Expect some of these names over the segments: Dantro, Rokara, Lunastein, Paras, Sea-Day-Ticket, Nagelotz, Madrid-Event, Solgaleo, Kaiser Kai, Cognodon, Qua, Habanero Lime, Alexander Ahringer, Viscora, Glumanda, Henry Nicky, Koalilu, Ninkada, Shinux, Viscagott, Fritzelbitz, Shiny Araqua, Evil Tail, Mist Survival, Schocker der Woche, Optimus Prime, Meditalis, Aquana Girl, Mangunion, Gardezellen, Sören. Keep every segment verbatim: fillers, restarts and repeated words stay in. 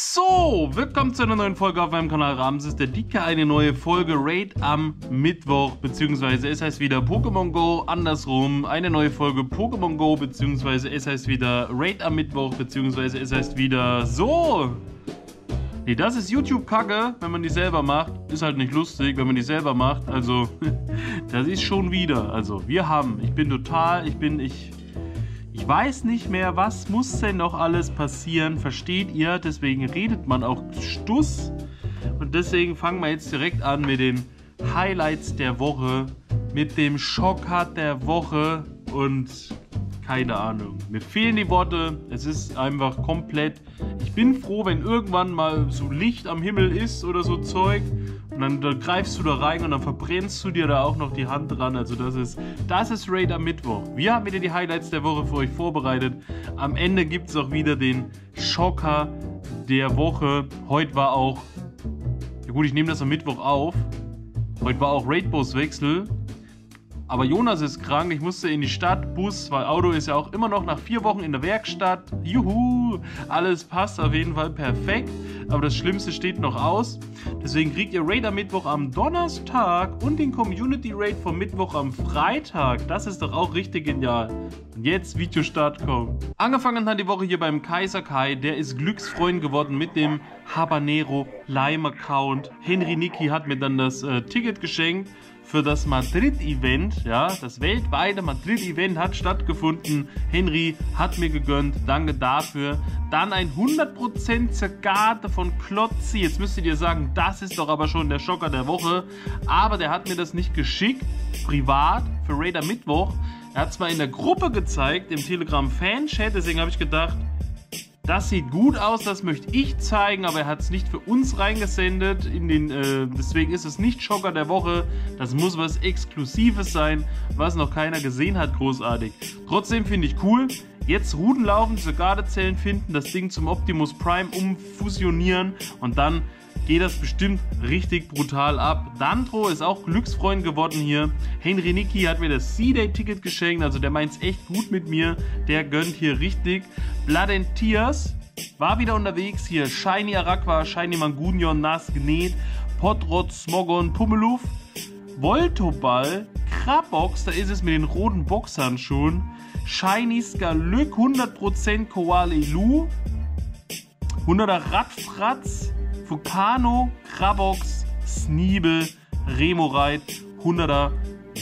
So, willkommen zu einer neuen Folge auf meinem Kanal Ramses der Dicke, eine neue Folge Raid am Mittwoch, beziehungsweise es heißt wieder Pokémon Go, andersrum, eine neue Folge Pokémon Go, beziehungsweise es heißt wieder Raid am Mittwoch, beziehungsweise es heißt wieder so. Nee, das ist YouTube-Kacke, wenn man die selber macht, ist halt nicht lustig, wenn man die selber macht, also, das ist schon wieder, also, wir haben, ich bin total, ich bin, ich... Ich weiß nicht mehr, was muss denn noch alles passieren, versteht ihr? Deswegen redet man auch Stuss. Und deswegen fangen wir jetzt direkt an mit den Highlights der Woche, mit dem Schockart der Woche und keine Ahnung. Mir fehlen die Worte, es ist einfach komplett. Ich bin froh, wenn irgendwann mal so Licht am Himmel ist oder so Zeug. Und dann, dann greifst du da rein und dann verbrennst du dir da auch noch die Hand dran. Also das ist, das ist Raid am Mittwoch. Wir haben wieder die Highlights der Woche für euch vorbereitet. Am Ende gibt es auch wieder den Schocker der Woche. Heute war auch, ja gut, ich nehme das am Mittwoch auf. Heute war auch Raid-Bus-Wechsel. Aber Jonas ist krank, ich musste in die Stadt, Bus, weil Auto ist ja auch immer noch nach vier Wochen in der Werkstatt. Juhu, alles passt auf jeden Fall perfekt. Aber das Schlimmste steht noch aus. Deswegen kriegt ihr Raid am Mittwoch am Donnerstag und den Community Raid vom Mittwoch am Freitag. Das ist doch auch richtig genial. Und jetzt Videostart kommt. Angefangen hat die Woche hier beim Kaiser Kai. Der ist Glücksfreund geworden mit dem Habanero Lime Account. Henry Nicky hat mir dann das äh, Ticket geschenkt für das Madrid-Event. Ja, das weltweite Madrid-Event hat stattgefunden. Henry hat mir gegönnt. Danke dafür. Dann ein hundert Prozent Zergate von Klotzi. Jetzt müsstet ihr sagen, das ist doch aber schon der Schocker der Woche. Aber der hat mir das nicht geschickt, privat, für Raid am Mittwoch. Er hat es mal in der Gruppe gezeigt, im Telegram-Fan-Chat. Deswegen habe ich gedacht, das sieht gut aus, das möchte ich zeigen. Aber er hat es nicht für uns reingesendet. In den, äh, deswegen ist es nicht Schocker der Woche. Das muss was Exklusives sein, was noch keiner gesehen hat, großartig. Trotzdem finde ich cool. Jetzt Routen laufen, diese Gardezellen finden, das Ding zum Optimus Prime umfusionieren und dann geht das bestimmt richtig brutal ab. Dantro ist auch Glücksfreund geworden hier. Henry Nicky hat mir das Sea-Day-Ticket geschenkt, also der meint's echt gut mit mir. Der gönnt hier richtig. Blood and Tears war wieder unterwegs hier. Shiny Araqua, Shiny Mangunion, Nas Gnet, Potrot, Smogon, Pummeluf, Voltoball, Krabbox, da ist es mit den roten Boxhandschuhen. Shiny Skalück, hundert Prozent Koalilu, hunderter Ratfratz, Vulcano, Krabbox, Sneebel, Remoraid, hunderter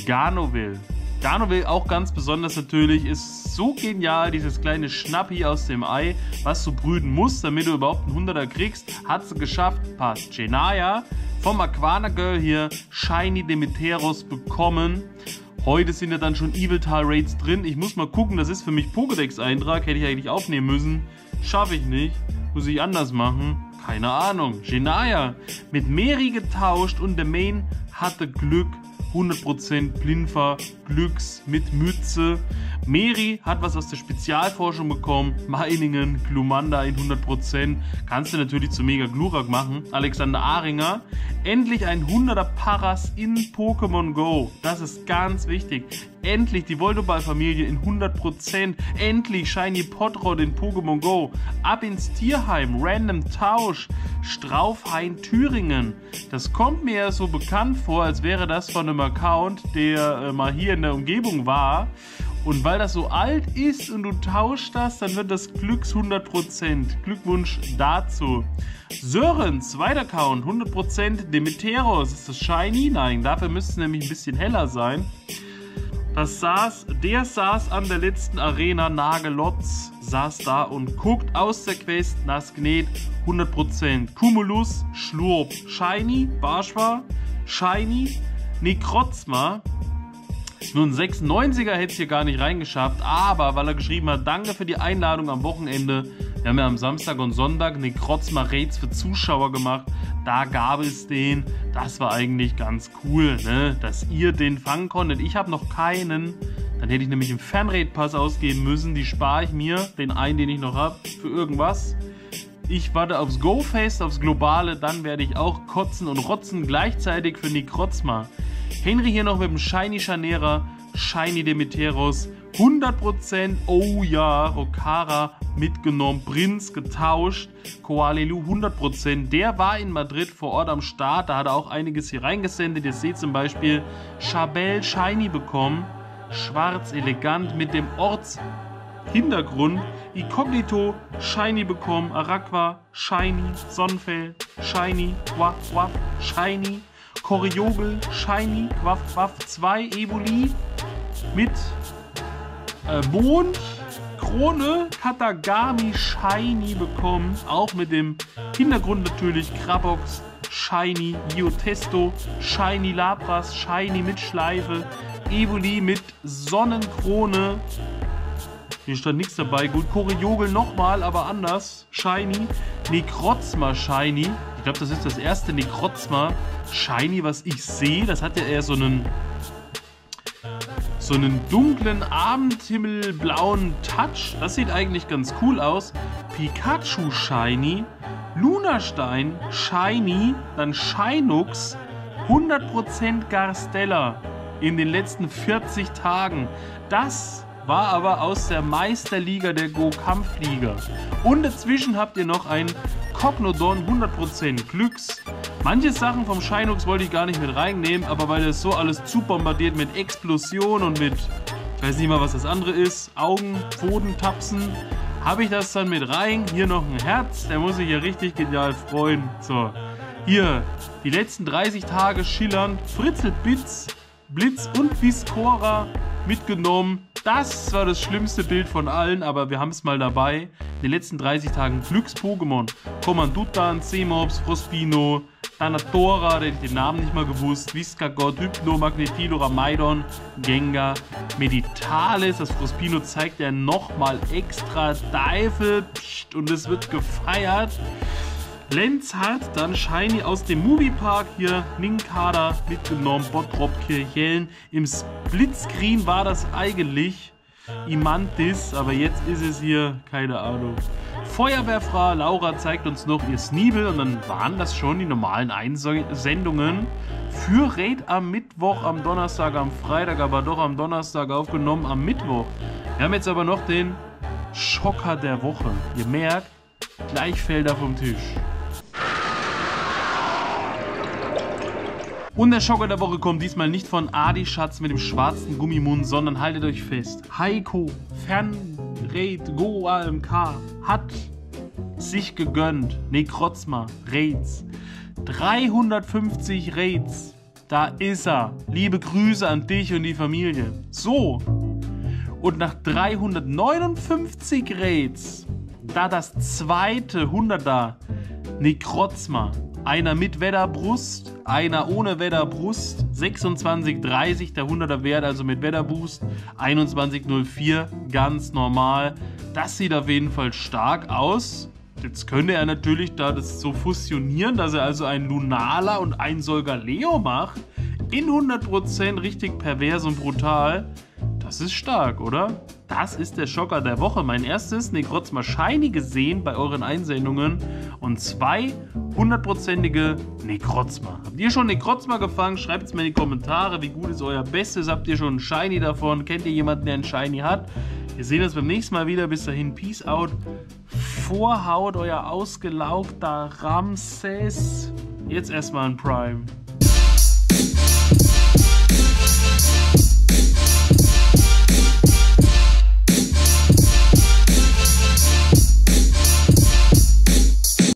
Garnovel. Garnovel auch ganz besonders natürlich, ist so genial, dieses kleine Schnappi aus dem Ei, was du brüten musst, damit du überhaupt einen hunderter kriegst, hat sie geschafft, passt. Genaya vom Aquana Girl hier, Shiny Demeteros bekommen. Heute sind ja dann schon Evil Tail Raids drin. Ich muss mal gucken, das ist für mich Pokédex-Eintrag. Hätte ich eigentlich aufnehmen müssen. Schaffe ich nicht. Muss ich anders machen. Keine Ahnung. Genaya mit Mary getauscht und der Main hatte Glück. hundert Prozent Plinfer, Glücks mit Mütze. Mary hat was aus der Spezialforschung bekommen. Meiningen, Glumanda in hundert Prozent. Kannst du natürlich zu Mega Glurak machen. Alexander Ahringer. Endlich ein hunderter Paras in Pokémon Go. Das ist ganz wichtig. Endlich die Voltoball-Familie in hundert Prozent. Endlich Shiny Potrot in Pokémon Go. Ab ins Tierheim. Random Tausch. Straufhain Thüringen. Das kommt mir ja so bekannt vor, als wäre das von einem Account, der äh, mal hier in der Umgebung war. Und weil das so alt ist und du tauschst das, dann wird das Glücks hundert Prozent. Glückwunsch dazu. Sören, zweiter Account, hundert Prozent Demeteros. Ist das Shiny? Nein, dafür müsste es nämlich ein bisschen heller sein. Das saß, der saß an der letzten Arena, Nagelotz, saß da und guckt aus der Quest, Nas Gnet, hundert Prozent. Cumulus, Schlurp, Shiny, Barschwa, Shiny, Necrozma, nur ein sechsundneunziger hätte es hier gar nicht reingeschafft, aber weil er geschrieben hat, danke für die Einladung am Wochenende. Wir haben ja am Samstag und Sonntag Necrozma Raids für Zuschauer gemacht. Da gab es den. Das war eigentlich ganz cool, ne? Dass ihr den fangen konntet. Ich habe noch keinen. Dann hätte ich nämlich einen Fernraid-Pass ausgeben müssen. Die spare ich mir. Den einen, den ich noch habe. Für irgendwas. Ich warte aufs Go-Fest, aufs Globale. Dann werde ich auch kotzen und rotzen gleichzeitig für Necrozma. Henry hier noch mit dem Shiny Chanera, Shiny Demeteros, hundert Prozent, oh ja, Rokara mitgenommen, Prinz getauscht, Koalilu hundert Prozent, der war in Madrid vor Ort am Start, da hat er auch einiges hier reingesendet, ihr seht zum Beispiel Chabelle Shiny bekommen, schwarz, elegant, mit dem Ortshintergrund, Inkognito Shiny bekommen, Araqua, Shiny, Sonnenfell, Shiny, Qua, Qua, Shiny, Koriogel, Shiny, Quaff, Quaff, zwei Evoli mit äh, Mond, Krone, Katagami, Shiny bekommen. Auch mit dem Hintergrund natürlich Krabbox, Shiny, Iotesto, Shiny Lapras, Shiny mit Schleife, Evoli mit Sonnenkrone. Hier stand nichts dabei. Gut, Koriogel nochmal, aber anders. Shiny, Necrozma Shiny. Ich glaube, das ist das erste Necrozma Shiny, was ich sehe. Das hat ja eher so einen so einen dunklen abendhimmelblauen Touch. Das sieht eigentlich ganz cool aus. Pikachu Shiny, Lunastein Shiny, dann Shinux, hundert Prozent Gardezellen in den letzten vierzig Tagen. Das war aber aus der Meisterliga der Go-Kampfliga. Und dazwischen habt ihr noch ein Cognodon hundert Prozent Glücks. Manche Sachen vom Shinux wollte ich gar nicht mit reinnehmen, aber weil das so alles zu bombardiert mit Explosion und mit, ich weiß nicht mal, was das andere ist, Augen, Pfoten, Tapsen, habe ich das dann mit rein. Hier noch ein Herz, der muss sich ja richtig genial freuen. So, hier, die letzten dreißig Tage schillernd, Fritzelbitz, Blitz und Viscora mitgenommen. Das war das schlimmste Bild von allen, aber wir haben es mal dabei. In den letzten dreißig Tagen Glücks-Pokémon. Kommandutan, Semops, Frospino, Thanatora, den ich den Namen nicht mal gewusst, Viscagott, Hypno, Magnetilo, Ramaidon, Gengar, Meditalis. Das Frospino zeigt ja nochmal extra Teufel und es wird gefeiert. Lenz hat dann Shiny aus dem Moviepark hier, Ninkada mitgenommen, Bottrop, Kirchhellen. Im Splitscreen war das eigentlich Imantis, aber jetzt ist es hier, keine Ahnung. Feuerwehrfrau Laura zeigt uns noch ihr Sneebel und dann waren das schon die normalen Einsendungen für Raid am Mittwoch, am Donnerstag, am Freitag, aber doch am Donnerstag aufgenommen, am Mittwoch. Wir haben jetzt aber noch den Schocker der Woche. Ihr merkt, gleich fällt er vom Tisch. Und der Schocker der Woche kommt diesmal nicht von Adi Schatz mit dem schwarzen Gummimund, sondern haltet euch fest. Heiko Fernred Go A M K hat sich gegönnt. Necrozma Raids. dreihundertfünfzig Raids. Da ist er. Liebe Grüße an dich und die Familie. So. Und nach dreihundertneunundfünfzig Raids, da das zweite hunderter Necrozma. Einer mit Wetterbrust, einer ohne Wetterbrust, sechsundzwanzig dreißig, der hunderter Wert, also mit Wetterboost, einundzwanzig null vier, ganz normal. Das sieht auf jeden Fall stark aus. Jetzt könnte er natürlich da das so fusionieren, dass er also einen Lunala und einen Solgaleo macht. In hundert Prozent richtig pervers und brutal. Das ist stark, oder? Das ist der Schocker der Woche. Mein erstes Necrozma Shiny gesehen bei euren Einsendungen und zwei hundertprozentige Necrozma. Habt ihr schon Necrozma gefangen? Schreibt es mir in die Kommentare. Wie gut ist euer Bestes? Habt ihr schon einen Shiny davon? Kennt ihr jemanden, der einen Shiny hat? Wir sehen uns beim nächsten Mal wieder. Bis dahin, Peace out. Vorhaut, euer ausgelaugter Ramses. Jetzt erstmal ein Prime.